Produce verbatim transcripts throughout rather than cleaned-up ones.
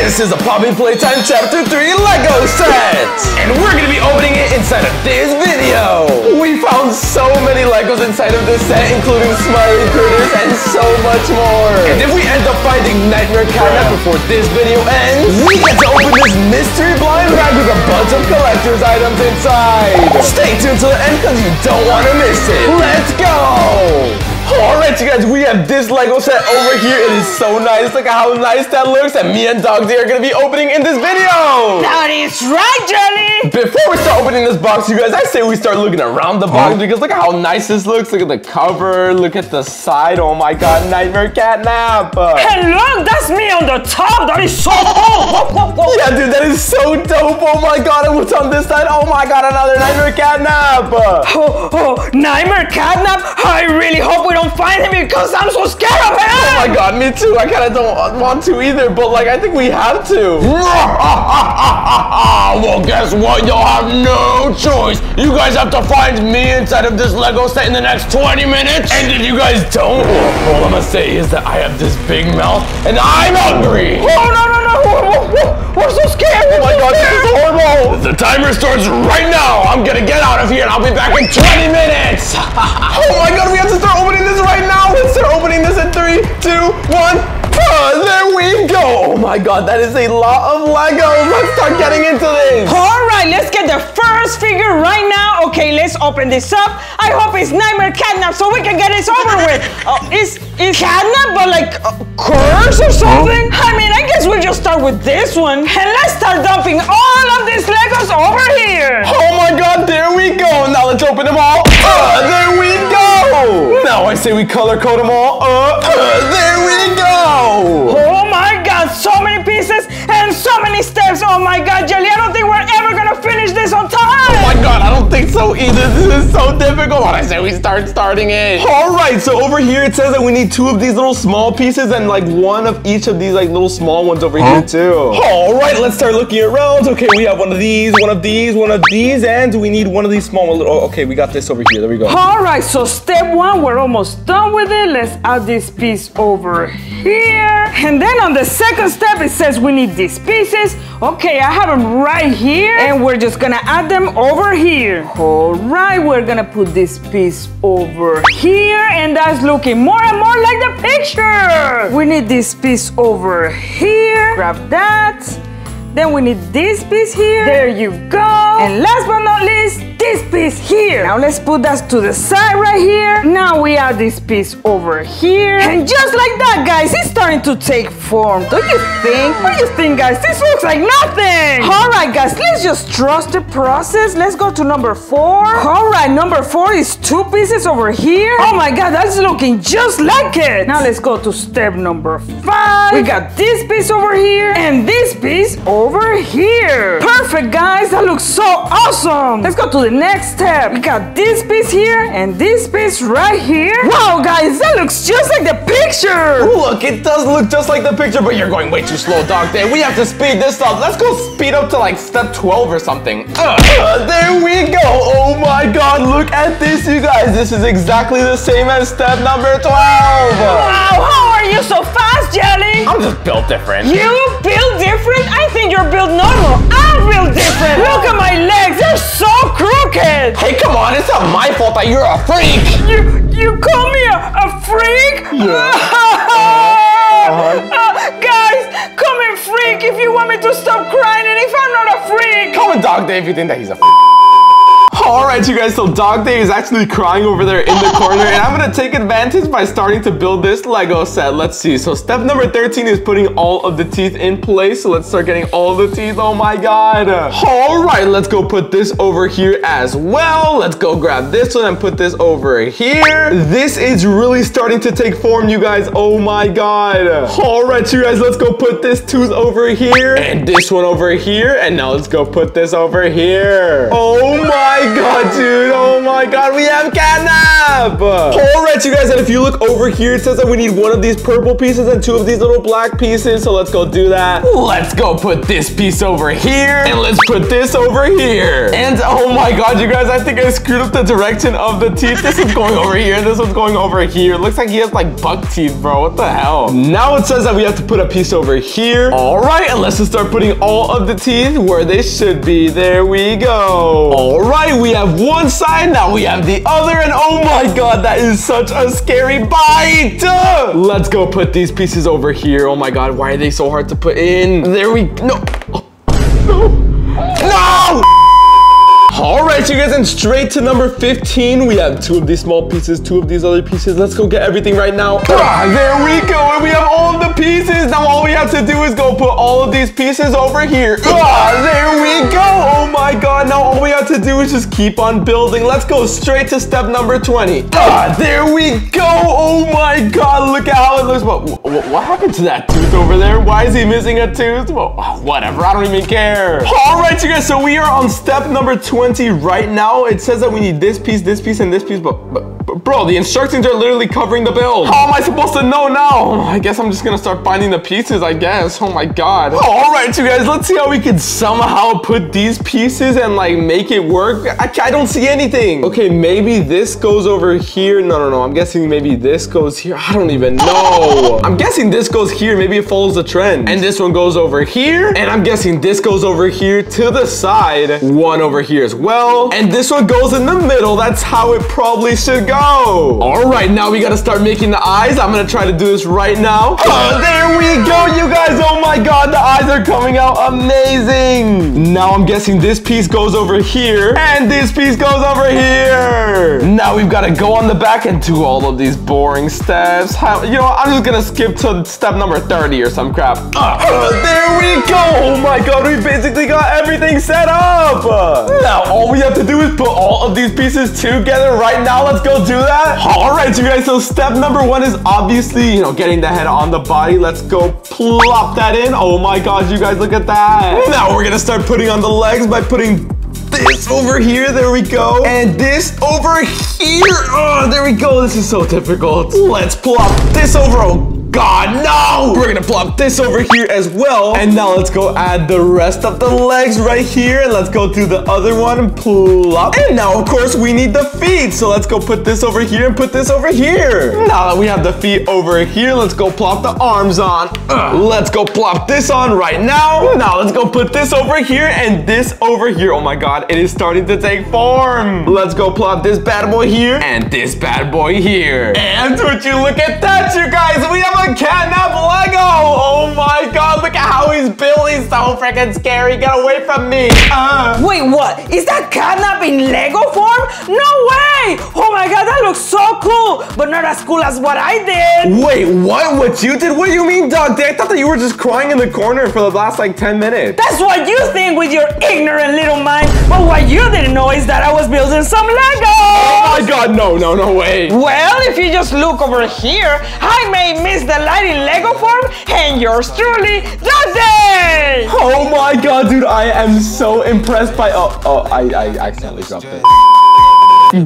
This is a Poppy Playtime Chapter three LEGO set! And we're gonna be opening it inside of this video! We found so many LEGOs inside of this set, including Smiling Critters and so much more! And if we end up finding Nightmare CatNap before this video ends, we get to open this mystery blind bag with a bunch of collector's items inside! Stay tuned till the end because you don't want to miss it! Let's go! Alright you guys, we have this LEGO set over here. It is so nice. Look at how nice that looks. And me and Dogzy are going to be opening in this video. That is right, Jelly. Before we start opening this box, you guys, I say we start looking around the box. Because look at how nice this looks. Look at the cover. Look at the side. Oh my god, Nightmare CatNap. Hey look, that's me on the top. That is so dope. Yeah dude, that is so dope. Oh my god, and what's on this side? Oh my god, another Nightmare CatNap. Oh, oh, Nightmare CatNap? I really hope we don't find him because I'm so scared of him! Oh my god, me too. I kind of don't want to either, but like, I think we have to. Well, guess what? You'll have no choice. You guys have to find me inside of this LEGO set in the next twenty minutes. And if you guys don't, all I'm gonna say is that I have this big mouth and I'm hungry. Oh, no, no, no. We're, we're, we're so scared. We're oh my so god, scared. This is horrible. The timer starts right now. I'm gonna get out of here and I'll be back in twenty minutes. Oh my god, we have to start opening this right now. Let's start opening this in three, two, one. Uh, there we go. Oh my god, that is a lot of LEGOs. Let's start getting into this. All right, let's get the first figure right now. Okay, let's open this up. I hope it's Nightmare CatNap so we can get this over with. Oh, uh, is is CatNap but like uh, curse or something? I mean, I guess we'll just start with this one and let's start dumping all of these LEGOs over here. Oh my god, there we go. Now let's open them all. Uh, there we go. Now I say we color code them all. Uh, uh, there we go. Oh my god, so many pieces and so many steps. Oh my god, Jelly, I don't think we're ever gonna finish this on time. Oh my god, I don't think so either. This is so difficult. I say we start starting it. All right, so over here it says that we need two of these little small pieces and like one of each of these like little small ones over huh? here too. All right, let's start looking around. Okay, we have one of these, one of these, one of these, and we need one of these small ones. Oh, okay, we got this over here. There we go. All right, so step one, we're almost done with it. Let's add this piece over here. And then on the second step, it says we need these pieces. Okay, I have them right here. And we're just gonna add them over here. All right, we're gonna put this piece over here. And that's looking more and more like the picture. We need this piece over here. Grab that. Then we need this piece here. There you go. And last but not least, this piece here. Now let's put that to the side right here. Now we add this piece over here. And just like that, guys, it's starting to take form. Don't you think? What do you think, guys? This looks like nothing. All right, guys, let's just trust the process. Let's go to number four. All right, number four is two pieces over here. Oh my god, that's looking just like it. Now let's go to step number five. We got this piece over here and this piece over over here. Perfect, guys. That looks so awesome. Let's go to the next step. We got this piece here and this piece right here. Wow, guys, that looks just like the picture. Look, it does look just like the picture, but you're going way too slow, Dog Day. We have to speed this up. Let's go speed up to like step twelve or something. Uh, uh, there we go. Oh my god, look at this, you guys. This is exactly the same as step number twelve. Wow, how are you so fast, Jelly? I'm just built different. You built different? I think you're built normal. I'm built different. Look at my legs. They're so crooked. Hey, come on. It's not my fault that you're a freak. You you call me a, a freak? Yeah. uh-huh. uh, guys, comment freak if you want me to stop crying and if I'm not a freak. Comment Dog Day if you think that he's a freak. All right, you guys, so Dog Day is actually crying over there in the corner, and I'm gonna take advantage by starting to build this LEGO set. Let's see. So step number thirteen is putting all of the teeth in place. So let's start getting all the teeth. Oh my god. All right, let's go put this over here as well. Let's go grab this one and put this over here. This is really starting to take form, you guys. Oh my god. All right, you guys, let's go put this tooth over here and this one over here, and now let's go put this over here. Oh my god. god, dude. Oh my god, we have catnap. All right, you guys, and if you look over here, it says that we need one of these purple pieces and two of these little black pieces. So let's go do that. Let's go put this piece over here, and let's put this over here. And oh my god, you guys, I think I screwed up the direction of the teeth. This is going over here, and this one's going over here. It looks like he has like buck teeth, bro. What the hell? Now it says that we have to put a piece over here. All right, and let's just start putting all of the teeth where they should be. There we go. All right, we have one side, now we have the other, and oh my god, that is such a scary bite. Let's go put these pieces over here. Oh my god, why are they so hard to put in? There we go. No. No. No. All right, you guys, and straight to number fifteen. We have two of these small pieces, two of these other pieces. Let's go get everything right now. Ah, there we go, and we have all of the pieces. Now all we have to do is go put all of these pieces over here. Ah, there we go. Oh my god, now all we have to do is just keep on building. Let's go straight to step number twenty. Ah, there we go. Oh my god, look at how it looks. What, what, what happened to that tooth over there? Why is he missing a tooth? Well, whatever, I don't even care. All right, you guys, so we are on step number twenty. Right now, it says that we need this piece, this piece, and this piece, but, but, but bro, the instructions are literally covering the build. How am I supposed to know now? I guess I'm just gonna start finding the pieces, I guess. Oh my god. Oh, all right, you guys, let's see how we can somehow put these pieces and like make it work. I, I don't see anything. Okay, maybe this goes over here. No, no, no, I'm guessing maybe this goes here. I don't even know. I'm guessing this goes here. Maybe it follows the trend. And this one goes over here. And I'm guessing this goes over here to the side. One over here as well. Well, and this one goes in the middle. That's how it probably should go. All right, now we gotta start making the eyes. I'm gonna try to do this right now. Oh, there we go, you guys. Oh my god, the eyes are coming out amazing. Now I'm guessing this piece goes over here, and this piece goes over here. Now we've gotta go on the back and do all of these boring steps. How, you know, I'm just gonna skip to step number thirty or some crap. Oh, there we go. Oh my god, we basically got everything set up. Now, all we have to do is put all of these pieces together right now. Let's go do that. All right, you guys. So step number one is obviously, you know, getting the head on the body. Let's go plop that in. Oh my gosh, you guys, look at that. Now we're gonna start putting on the legs by putting this over here, there we go. And this over here. Oh, there we go. This is so difficult. Let's plop this over. Oh god, no! We're gonna plop this over here as well. And now let's go add the rest of the legs right here. And let's go to the other one and plop. And now, of course, we need the feet. So let's go put this over here and put this over here. Now that we have the feet over here, let's go plop the arms on. Uh, let's go plop this on right now. Now let's go put this over here and this over here. Oh my god, it is starting to take form. Let's go plop this bad boy here and this bad boy here. And would you look at that, you guys? We have a catnap Lego! Oh my god, look at how he's built. He's so freaking scary. Get away from me. Uh. Wait, what? Is that catnap in Lego form? No way! Oh my god, that looks so cool, but not as cool as what I did. Wait, what? What you did? What do you mean, Dog Day? I thought that you were just crying in the corner for the last like ten minutes. That's what you think with your ignorant little mind, but what you didn't know is that I was building some Lego. Oh my god, no, no, no way. Well, if you just look over here, I made Miss Delight in Lego form, and yours truly, Dogzy! Oh my god, dude, I am so impressed by... Oh, oh, I, I accidentally dropped it.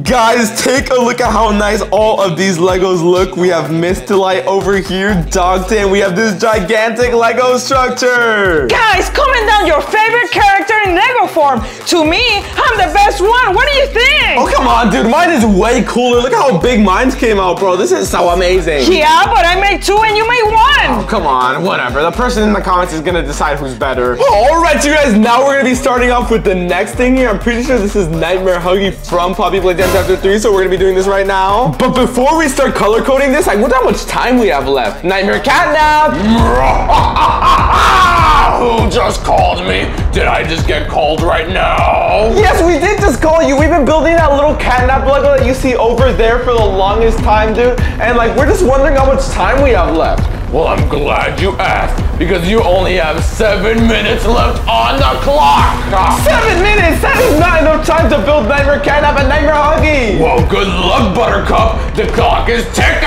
Guys, take a look at how nice all of these Legos look. We have Miss Delight over here, Dogzy, and we have this gigantic Lego structure. Guys, comment down your favorite character in Lego form. To me, I'm the best one. What do you think? Oh, come on, dude. Mine is way cooler. Look how big mine came out, bro. This is so amazing. Yeah, but I made two and you made one. Oh, come on. Whatever. The person in the comments is going to decide who's better. All right, you guys. Now we're going to be starting off with the next thing here. I'm pretty sure this is Nightmare Huggy from Poppy Playtime. Chapter three, so we're gonna be doing this right now. But before we start color coding this, I wonder how much time we have left. Nightmare catnap! Who just called me? Did I just get called right now? Yes, we did just call you. We've been building that little catnap Lego that you see over there for the longest time, dude. And like, we're just wondering how much time we have left. Well, I'm glad you asked, because you only have seven minutes left on the clock. Seven minutes? That is not enough time to build Nightmare CatNap and Nightmare Huggy. Well, good luck, Buttercup. The clock is ticking.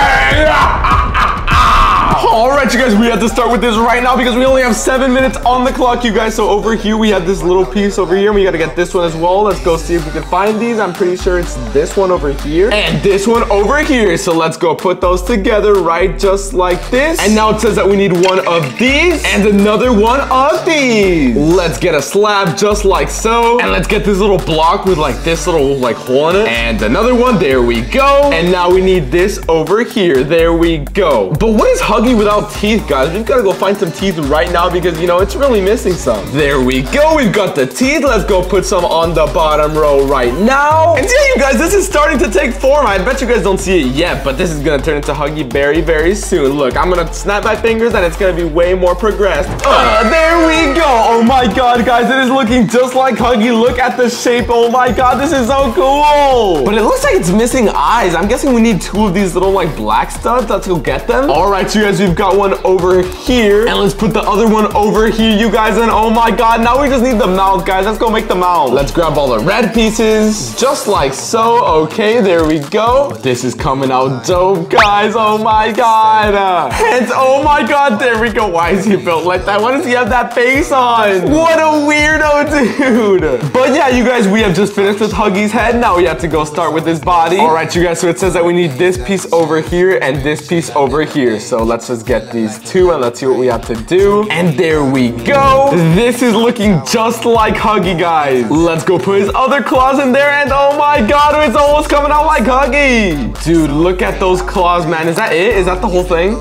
All right, you guys, we have to start with this right now because we only have seven minutes on the clock, you guys. So over here, we have this little piece over here. We got to get this one as well. Let's go see if we can find these. I'm pretty sure it's this one over here and this one over here. So let's go put those together, right? Just like this. And now it says that we need one of these and another one of these. Let's get a slab just like so. And let's get this little block with like this little like hole in it. And another one. There we go. And now we need this over here. There we go. But what is Huggy without teeth, guys? We've got to go find some teeth right now because, you know, it's really missing some. There we go. We've got the teeth. Let's go put some on the bottom row right now. And yeah, you guys, this is starting to take form. I bet you guys don't see it yet, but this is going to turn into Huggy very, very soon. Look, I'm going to snap my fingers and it's going to be way more progressed. Uh, there we go. Oh my God, guys, it is looking just like Huggy. Look at the shape. Oh my God, this is so cool. But it looks like it's missing eyes. I'm guessing we need two of these little like black studs. Let's go get them. All right, you guys. We've got one over here, and let's put the other one over here, you guys. And oh my God, now we just need the mouth, guys. Let's go make the mouth. Let's grab all the red pieces, just like so. Okay, there we go. This is coming out dope, guys. Oh my God. Hands, oh my God, there we go. Why is he built like that? Why does he have that face on? What a weirdo, dude. But yeah, you guys, we have just finished with Huggy's head. Now we have to go start with his body. All right, you guys, so it says that we need this piece over here and this piece over here. So let's Let's just get these two and let's see what we have to do. And there we go. This is looking just like Huggy, guys. Let's go put his other claws in there. And oh my God, it's almost coming out like Huggy. Dude, look at those claws, man. Is that it? Is that the whole thing?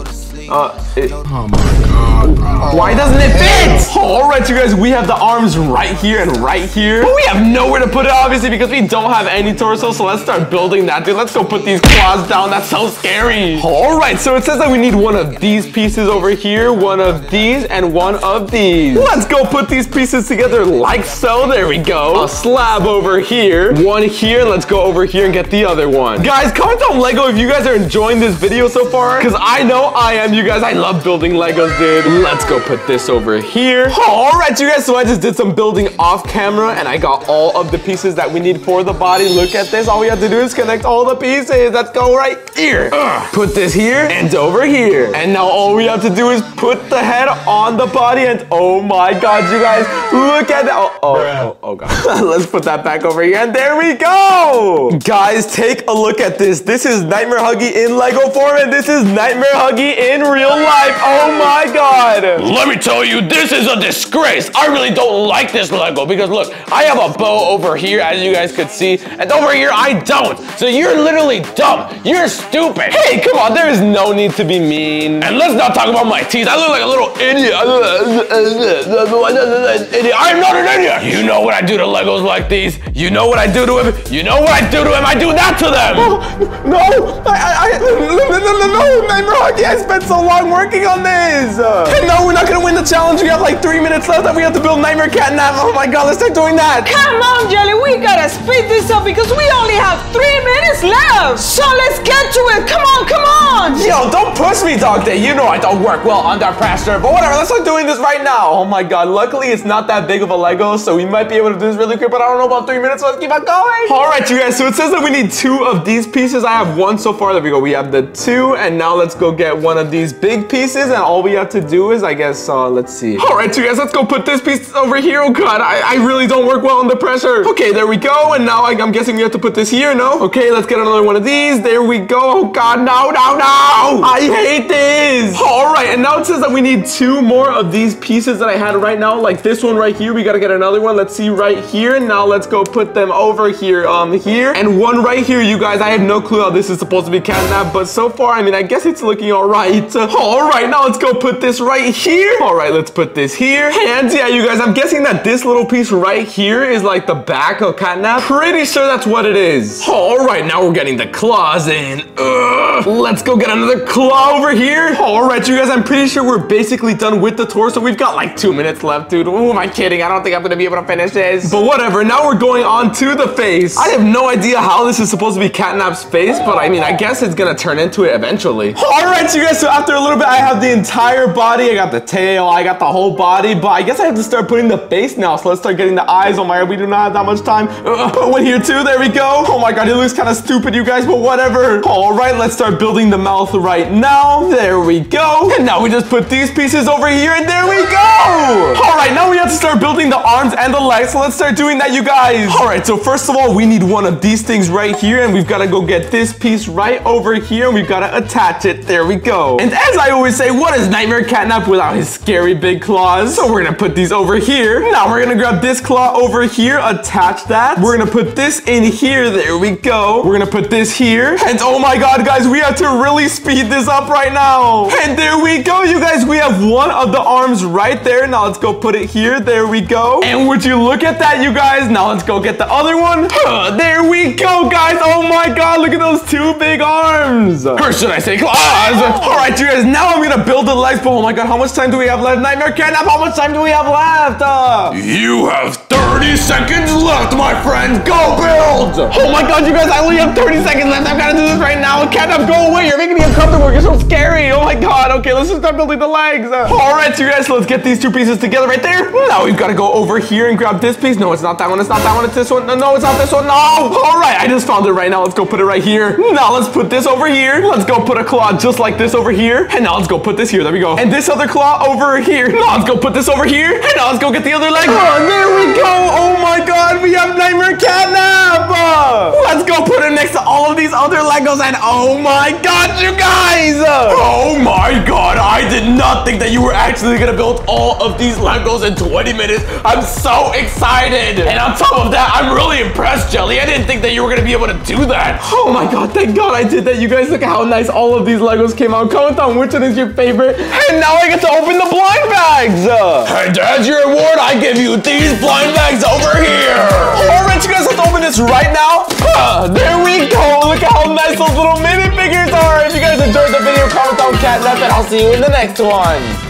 Uh, it, oh my God, bro. Why doesn't it fit? All right, you guys, we have the arms right here and right here. But we have nowhere to put it, obviously, because we don't have any torso. So let's start building that, dude. Let's go put these claws down. That's so scary. All right, so it says that we need one of these pieces over here, one of these, and one of these. Let's go put these pieces together like so. There we go. A slab over here, one here. Let's go over here and get the other one. Guys, comment on LEGO if you guys are enjoying this video so far, because I know I am. You guys, I love building Legos, dude. Let's go put this over here. All right, you guys, so I just did some building off camera and I got all of the pieces that we need for the body. Look at this. All we have to do is connect all the pieces. Let's go right here. Ugh. Put this here and over here. And now all we have to do is put the head on the body and oh my God, you guys, look at that. Oh, oh, oh, oh God. Let's put that back over here and there we go. Guys, take a look at this. This is Nightmare Huggy in Lego form and this is Nightmare Huggy in real life. Oh my God. Let me tell you, this is a disgrace. I really don't like this Lego because look, I have a bow over here as you guys could see and over here I don't. So you're literally dumb. You're stupid. Hey, come on. There is no need to be mean. And let's not talk about my teeth. I look like a little idiot. I'm not an idiot. You know what I do to Legos like these. You know what I do to him. You know what I do to him. I do that to them. Oh, no. I, I, no, no, no, I spent so long working on this. And no, we're not gonna win the challenge. We have like three minutes left and we have to build Nightmare CatNap. Oh my God, let's start doing that. Come on, Jelly, we gotta speed this up because we only have three minutes left. So let's get to it. Come on, come on. Yo, don't push me, Dog Day. You know I don't work well under pressure, but whatever, let's start doing this right now. Oh my God, luckily it's not that big of a Lego, so we might be able to do this really quick, but I don't know about three minutes, so let's keep on going. All right, you guys, so it says that we need two of these pieces. I have one so far. There we go, we have the two, and now let's go get one of these These big pieces, and all we have to do is, I guess, uh, let's see. All right, you guys, let's go put this piece over here. Oh God, I, I really don't work well under pressure. Okay, there we go, and now I, I'm guessing we have to put this here, no? Okay, let's get another one of these. There we go. Oh God, no, no, no! I hate this! All right, and now it says that we need two more of these pieces that I had right now, like this one right here. We gotta get another one. Let's see right here. Now let's go put them over here, um, here, and one right here, you guys. I have no clue how this is supposed to be catnapped, but so far, I mean, I guess it's looking all right. All right, now let's go put this right here. All right, let's put this here. And yeah, you guys, I'm guessing that this little piece right here is like the back of CatNap. Pretty sure that's what it is. All right, now we're getting the claws in. Ugh. Let's go get another claw over here. All right, you guys, I'm pretty sure we're basically done with the torso. We've got like two minutes left, dude. Who am I kidding? I don't think I'm gonna be able to finish this. But whatever, now we're going on to the face. I have no idea how this is supposed to be CatNap's face, but I mean, I guess it's gonna turn into it eventually. All right, you guys, so after a little bit, I have the entire body. I got the tail, I got the whole body, but but I guess I have to start putting the face now, so let's start getting the eyes. Oh my god, we do not have that much time. Uh, put one here too, there we go. Oh my god, it looks kind of stupid, you guys, but whatever. All right, let's start building the mouth right now. There we go. And now we just put these pieces over here, and there we go. All right, now we have to start building the arms and the legs, so let's start doing that, you guys. All right, so first of all, we need one of these things right here, and we've got to go get this piece right over here, and we've got to attach it. There we go. And as I always say, what is Nightmare CatNap without his scary big claws? So we're going to put these over here. Now we're going to grab this claw over here, attach that. We're going to put this in here. There we go. We're going to put this here. And oh my god, guys, we have to really speed this up right now. And there we go, you guys. We have one of the arms right there. Now let's go put it here. There we go. And would you look at that, you guys. Now let's go get the other one. Huh, there we go, guys. Oh my god, look at those two big arms. Or should I say claws? All right, you guys, now I'm going to build the legs. But oh my god, how much time do we have left? Nightmare CatNap, how much time do we have left? Uh, you have thirty seconds left, my friend. Go build! Oh my god, you guys, I only have thirty seconds left. I've got to do this right now. CatNap, go away. You're making me uncomfortable. You're so scary. Oh my god. Okay, let's just start building the legs. Uh, all right, you guys, so let's get these two pieces together right there. Now we've got to go over here and grab this piece. No, it's not that one. It's not that one. It's this one. No, no, it's not this one. No. All right, I just found it right now. Let's go put it right here. Now let's put this over here. Let's go put a claw just like this over here. And now let's go put this here. There we go. And this other claw over here. Now let's go put this over here. And now let's go get the other leg. Oh, there we go. Oh my god, we have Nightmare CatNap. Let's go put it next to all of these other Legos. And oh my god, you guys. Oh my god, I did not think that you were actually going to build all of these Legos in twenty minutes. I'm so excited. And on top of that, I'm really impressed, Jelly. I didn't think that you were going to be able to do that. Oh my god, thank god I did that. You guys, look at how nice all of these Legos came out. Comment on which one is your favorite. And now I get to open the blind bags. And as your reward, I give you these blind bags over here. All right, you guys, let's open this right now. Uh, there we go. Look at how nice those little minifigures are. If you guys enjoyed the video, comment on CatNap, and I'll see you in the next one.